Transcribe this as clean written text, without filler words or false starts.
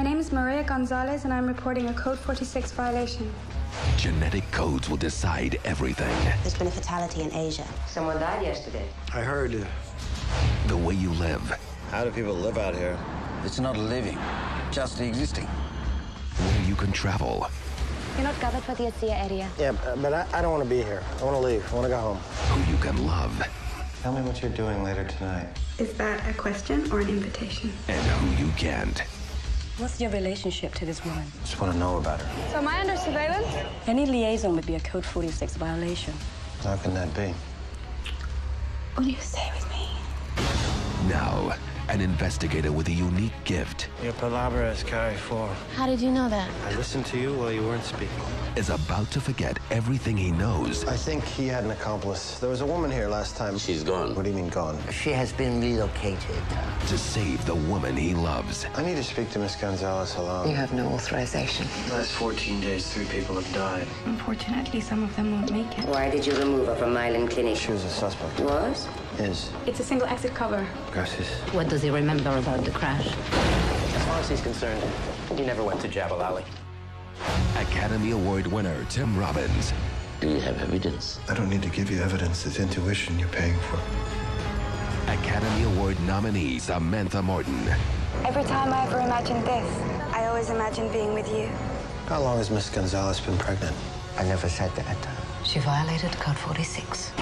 My name is Maria Gonzalez, and I'm reporting a Code 46 violation. Genetic codes will decide everything. There's been a fatality in Asia. Someone died yesterday. I heard. The way you live. How do people live out here? It's not living, just existing. Where you can travel. You're not covered for the ASEA area. Yeah, but I don't want to be here. I want to leave. I want to go home. Who you can love. Tell me what you're doing later tonight. Is that a question or an invitation? And who you can't. What's your relationship to this woman? Just want to know about her. So am I under surveillance? Any liaison would be a Code 46 violation. How can that be? Will you stay with me? Now, an investigator with a unique gift. Your palabra es carry four. How did you know that? I listened to you while you weren't speaking. Is about to forget everything he knows. I think he had an accomplice. There was a woman here last time. She's gone. What do you mean gone? She has been relocated. To save the woman he loves. I need to speak to Miss Gonzalez alone. You have no authorization. The last 14 days, 3 people have died. Unfortunately, some of them won't make it. Why did you remove her from Mylan Clinic? She was a suspect. Was? Is. It's a single exit cover. Gracias. What does he remember about the crash? As far as he's concerned, you never went to Jabal Alley. Academy Award winner Tim Robbins. Do you have evidence? I don't need to give you evidence. It's intuition you're paying for. Academy Award nominee Samantha Morton. Every time I ever imagined this, I always imagined being with you. How long has Miss Gonzalez been pregnant? I never said that. She violated Code 46.